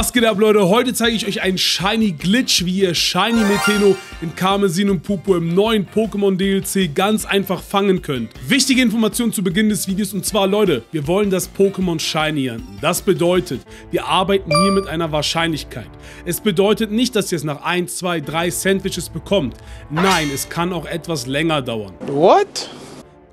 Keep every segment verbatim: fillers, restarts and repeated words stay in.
Was geht ab, Leute? Heute zeige ich euch einen Shiny Glitch, wie ihr Shiny Meteno in Karmesin und Purpur im neuen Pokémon D L C ganz einfach fangen könnt. Wichtige Information zu Beginn des Videos, und zwar, Leute, wir wollen das Pokémon Shiny ernten. Das bedeutet, wir arbeiten hier mit einer Wahrscheinlichkeit. Es bedeutet nicht, dass ihr es nach ein, zwei, drei Sandwiches bekommt. Nein, es kann auch etwas länger dauern. What?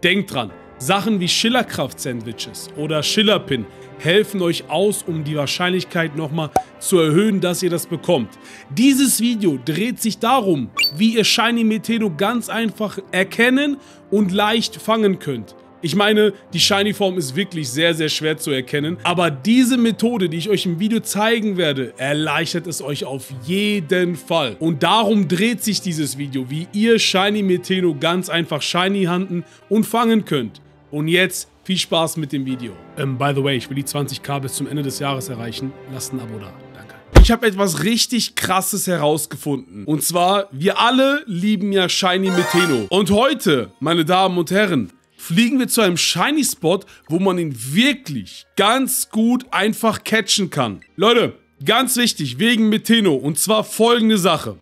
Denkt dran, Sachen wie Schillerkraft-Sandwiches oder Schillerpin helfen euch aus, um die Wahrscheinlichkeit nochmal zu erhöhen, dass ihr das bekommt. Dieses Video dreht sich darum, wie ihr Shiny Meteno ganz einfach erkennen und leicht fangen könnt. Ich meine, die Shiny-Form ist wirklich sehr, sehr schwer zu erkennen, aber diese Methode, die ich euch im Video zeigen werde, erleichtert es euch auf jeden Fall. Und darum dreht sich dieses Video, wie ihr Shiny Meteno ganz einfach Shiny handen und fangen könnt. Und jetzt viel Spaß mit dem Video. Ähm, by the way, ich will die zwanzig K bis zum Ende des Jahres erreichen. Lasst ein Abo da. Danke. Ich habe etwas richtig Krasses herausgefunden. Und zwar, wir alle lieben ja Shiny Meteno. Und heute, meine Damen und Herren, fliegen wir zu einem Shiny-Spot, wo man ihn wirklich ganz gut einfach catchen kann. Leute, ganz wichtig, wegen Meteno. Und zwar folgende Sache.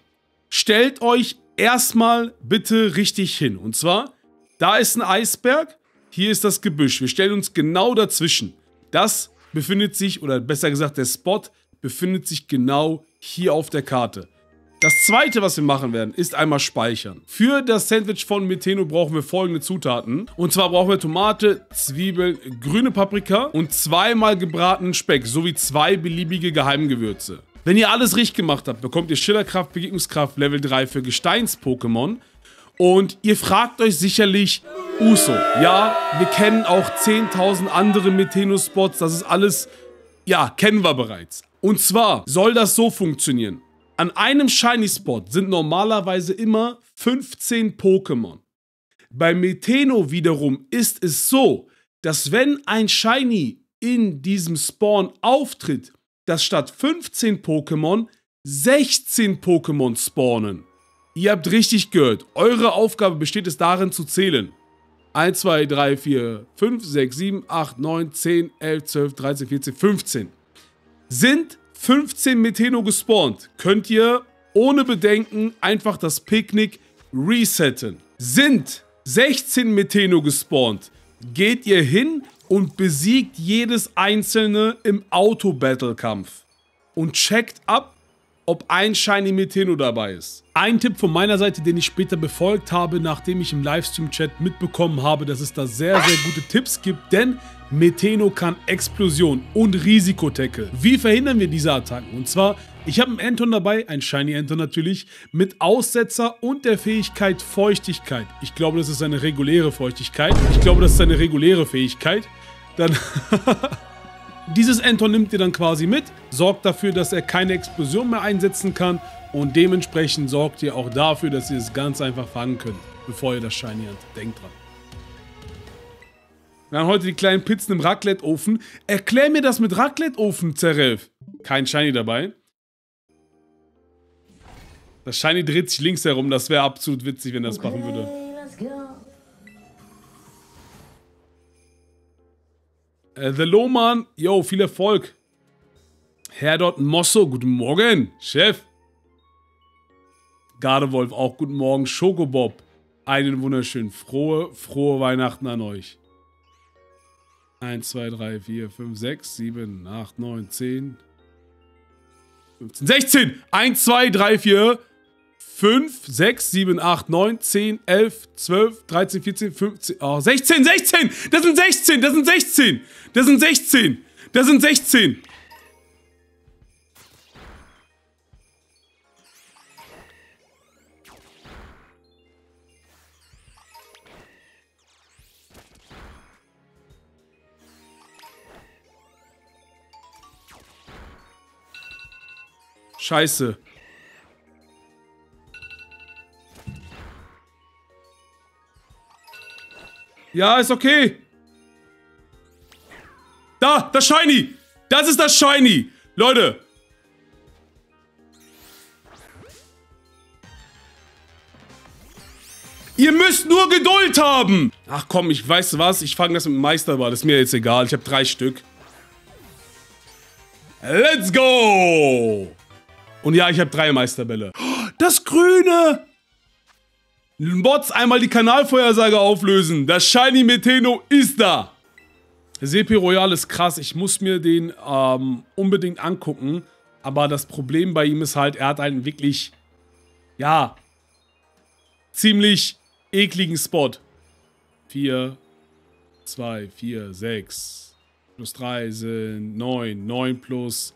Stellt euch erstmal bitte richtig hin. Und zwar, da ist ein Eisberg. Hier ist das Gebüsch. Wir stellen uns genau dazwischen. Das befindet sich, oder besser gesagt, der Spot befindet sich genau hier auf der Karte. Das zweite, was wir machen werden, ist einmal speichern. Für das Sandwich von Meteno brauchen wir folgende Zutaten. Und zwar brauchen wir Tomate, Zwiebel, grüne Paprika und zweimal gebratenen Speck sowie zwei beliebige Geheimgewürze. Wenn ihr alles richtig gemacht habt, bekommt ihr Schillerkraft, Begegnungskraft, Level drei für Gesteins-Pokémon. Und ihr fragt euch sicherlich, Uso, ja, wir kennen auch zehntausend andere Meteno-Spots, das ist alles, ja, kennen wir bereits. Und zwar soll das so funktionieren. An einem Shiny-Spot sind normalerweise immer fünfzehn Pokémon. Bei Meteno wiederum ist es so, dass wenn ein Shiny in diesem Spawn auftritt, dass statt fünfzehn Pokémon sechzehn Pokémon spawnen. Ihr habt richtig gehört. Eure Aufgabe besteht es darin zu zählen. eins, zwei, drei, vier, fünf, sechs, sieben, acht, neun, zehn, elf, zwölf, dreizehn, vierzehn, fünfzehn. Sind fünfzehn Meteno gespawnt, könnt ihr ohne Bedenken einfach das Picknick resetten. Sind sechzehn Meteno gespawnt, geht ihr hin und besiegt jedes einzelne im Auto-Battle-Kampf. Und checkt ab, ob ein Shiny Meteno dabei ist. Ein Tipp von meiner Seite, den ich später befolgt habe, nachdem ich im Livestream-Chat mitbekommen habe, dass es da sehr, sehr gute Tipps gibt, denn Meteno kann Explosion und Risiko-Tackle. Wie verhindern wir diese Attacken? Und zwar, ich habe einen Enton dabei, ein Shiny Enton natürlich, mit Aussetzer und der Fähigkeit Feuchtigkeit. Ich glaube, das ist eine reguläre Feuchtigkeit. Ich glaube, das ist eine reguläre Fähigkeit. Dann... Dieses Enton nimmt ihr dann quasi mit, sorgt dafür, dass er keine Explosion mehr einsetzen kann, und dementsprechend sorgt ihr auch dafür, dass ihr es ganz einfach fangen könnt, bevor ihr das Shiny habt. Denkt dran. Wir haben heute die kleinen Pizzen im Raclette-Ofen. Erklär mir das mit Raclette-Ofen, Zerelf. Kein Shiny dabei. Das Shiny dreht sich links herum, das wäre absolut witzig, wenn er das machen würde. The Lohmann, yo, viel Erfolg. Herr Dort Mosso, guten Morgen, Chef. Gardewolf auch, guten Morgen. Schokobob, einen wunderschönen frohe, frohe Weihnachten an euch. eins, zwei, drei, vier, fünf, sechs, sieben, acht, neun, zehn, fünfzehn, sechzehn. eins, zwei, drei, vier, fünf, sechs, sieben, acht, neun, zehn, elf, zwölf, dreizehn, vierzehn, fünfzehn, oh, sechzehn, sechzehn! Das sind sechzehn, das sind sechzehn! Das sind sechzehn! Das sind sechzehn! Scheiße. Ja, ist okay. Da, das Shiny. Das ist das Shiny. Leute. Ihr müsst nur Geduld haben. Ach komm, ich weiß was. Ich fange das mit dem Meisterball. Das ist mir jetzt egal. Ich habe drei Stück. Let's go! Und ja, ich habe drei Meisterbälle. Das Grüne! Mods, einmal die Kanalvorhersage auflösen. Das Shiny Meteno ist da. Sepi Royal ist krass. Ich muss mir den ähm, unbedingt angucken. Aber das Problem bei ihm ist halt, er hat einen wirklich, ja, ziemlich ekligen Spot. vier, zwei, vier, sechs. Plus drei sind neun. neun plus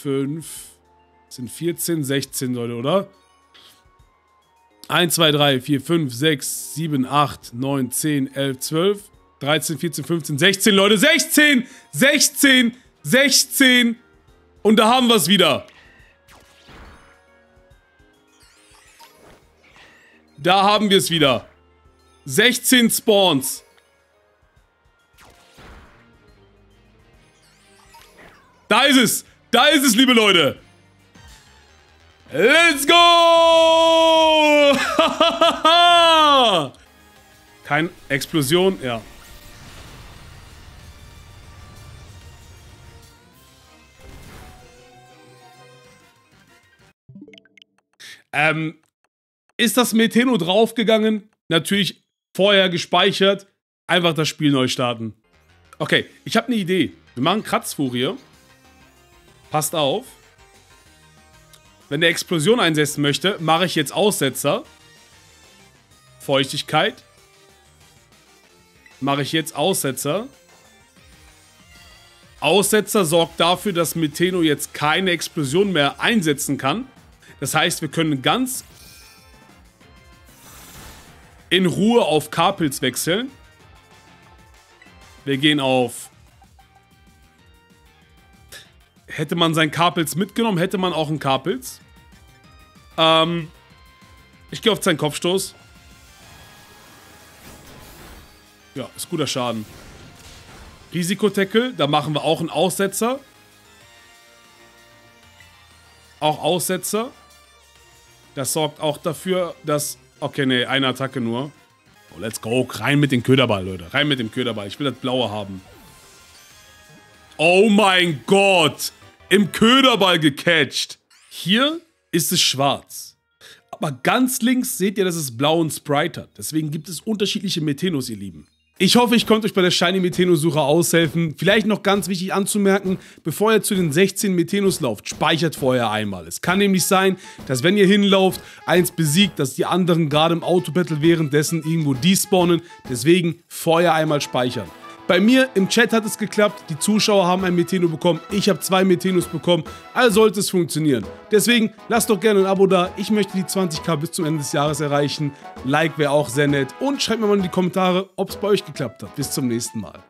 fünf sind vierzehn, sechzehn Leute, oder? eins, zwei, drei, vier, fünf, sechs, sieben, acht, neun, zehn, elf, zwölf, dreizehn, vierzehn, fünfzehn, sechzehn, Leute. sechzehn! sechzehn! sechzehn! Und da haben wir es wieder. Da haben wir es wieder. sechzehn Spawns. Da ist es. Da ist es, liebe Leute. Let's go! Keine Explosion, ja. Ähm, ist das Meteno draufgegangen? Natürlich vorher gespeichert. Einfach das Spiel neu starten. Okay, ich habe eine Idee. Wir machen Kratzfurie. Passt auf. Wenn der Explosion einsetzen möchte, mache ich jetzt Aussetzer. Feuchtigkeit. Mache ich jetzt Aussetzer. Aussetzer sorgt dafür, dass Meteno jetzt keine Explosion mehr einsetzen kann. Das heißt, wir können ganz in Ruhe auf Kapilz wechseln. Wir gehen auf... Hätte man seinen Kapilz mitgenommen, hätte man auch einen Kapilz. Ähm, ich gehe auf seinen Kopfstoß. Ja, ist guter Schaden. Risiko-Tackle, da machen wir auch einen Aussetzer. Auch Aussetzer. Das sorgt auch dafür, dass... Okay, nee, eine Attacke nur. Oh, let's go. Rein mit dem Köderball, Leute. Rein mit dem Köderball. Ich will das Blaue haben. Oh mein Gott. Im Köderball gecatcht. Hier ist es schwarz. Aber ganz links seht ihr, dass es blauen Sprite hat. Deswegen gibt es unterschiedliche Metenos, ihr Lieben. Ich hoffe, ich konnte euch bei der Shiny Meteno-Suche aushelfen. Vielleicht noch ganz wichtig anzumerken, bevor ihr zu den sechzehn Metenos lauft, speichert vorher einmal. Es kann nämlich sein, dass wenn ihr hinlauft, eins besiegt, dass die anderen gerade im Auto-Battle währenddessen irgendwo despawnen. Deswegen vorher einmal speichern. Bei mir im Chat hat es geklappt, die Zuschauer haben ein Meteno bekommen, ich habe zwei Metenos bekommen, also sollte es funktionieren. Deswegen lasst doch gerne ein Abo da, ich möchte die zwanzigtausend bis zum Ende des Jahres erreichen. Like wäre auch sehr nett und schreibt mir mal in die Kommentare, ob es bei euch geklappt hat. Bis zum nächsten Mal.